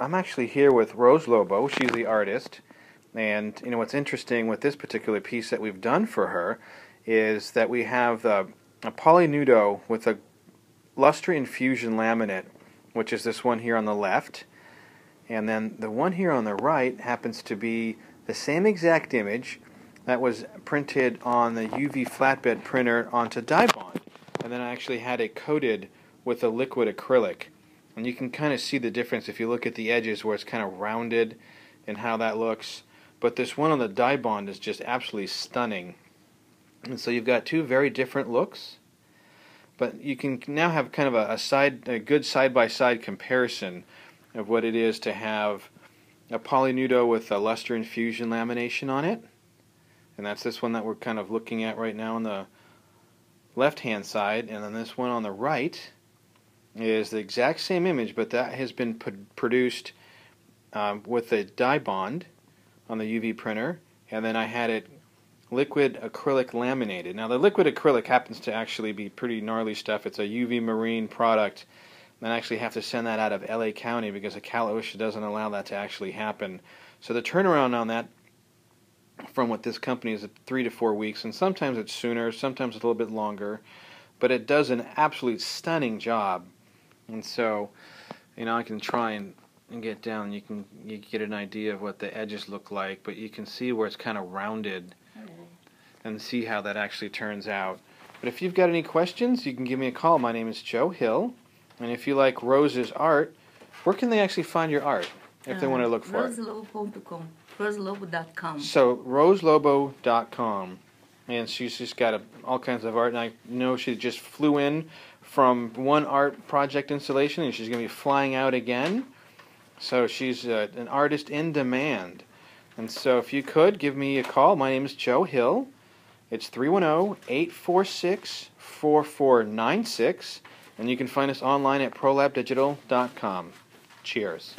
I'm actually here with Rose Lobo. She's the artist, and you know what's interesting with this particular piece that we've done for her is that we have a Poly Nudo with a Luster Infusion Laminate, which is this one here on the left, and then the one here on the right happens to be the same exact image that was printed on the UV flatbed printer onto Dibond, and then I actually had it coated with a liquid acrylic. And you can kind of see the difference if you look at the edges where it's kind of rounded and how that looks. But this one on the Dibond is just absolutely stunning. And so you've got two very different looks. But you can now have kind of a good side-by-side comparison of what it is to have a Poly Nudo with a Luster Infusion lamination on it. And that's this one that we're kind of looking at right now on the left-hand side. And then this one on the right is the exact same image, but that has been produced with a Dibond on the UV printer, and then I had it liquid acrylic laminated. Now the liquid acrylic happens to actually be pretty gnarly stuff. It's a UV marine product, and I actually have to send that out of LA County because the Cal OSHA doesn't allow that to actually happen. So the turnaround on that from what this company is 3 to 4 weeks, and sometimes it's sooner, sometimes it's a little bit longer, but it does an absolute stunning job. And so, you know, I can try and get down. You get an idea of what the edges look like, but you can see where it's kind of rounded and see how that actually turns out. But if you've got any questions, you can give me a call. My name is Joe Hill. And if you like Rose's art, where can they actually find your art if they want to look for Roselobo.com. ProLabDigital.com. So, RoseLobo.com. And she's just got all kinds of art, and I know she just flew in from one art project installation, and she's going to be flying out again. So she's an artist in demand. And so if you could, give me a call. My name is Joe Hill. It's 310-846-4496, and you can find us online at ProLabDigital.com. Cheers.